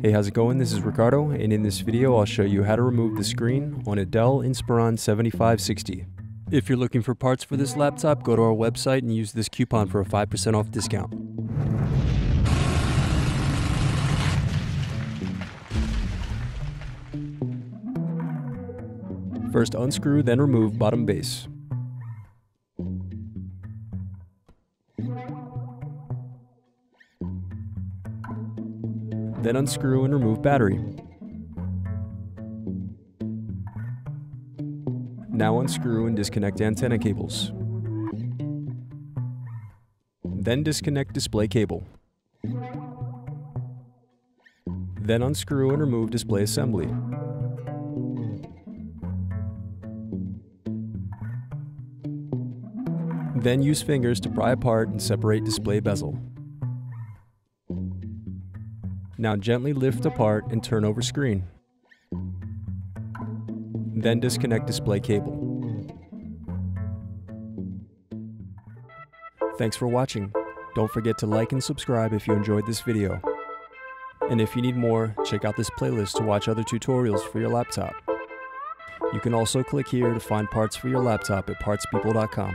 Hey, how's it going? This is Ricardo, and in this video I'll show you how to remove the screen on a Dell Inspiron 7560. If you're looking for parts for this laptop, go to our website and use this coupon for a 5% off discount. First, unscrew, then remove bottom base. Then unscrew and remove battery. Now unscrew and disconnect antenna cables. Then disconnect display cable. Then unscrew and remove display assembly. Then use fingers to pry apart and separate display bezel. Now gently lift apart and turn over screen. Then disconnect display cable. Thanks for watching. Don't forget to like and subscribe if you enjoyed this video. And if you need more, check out this playlist to watch other tutorials for your laptop. You can also click here to find parts for your laptop at parts-people.com.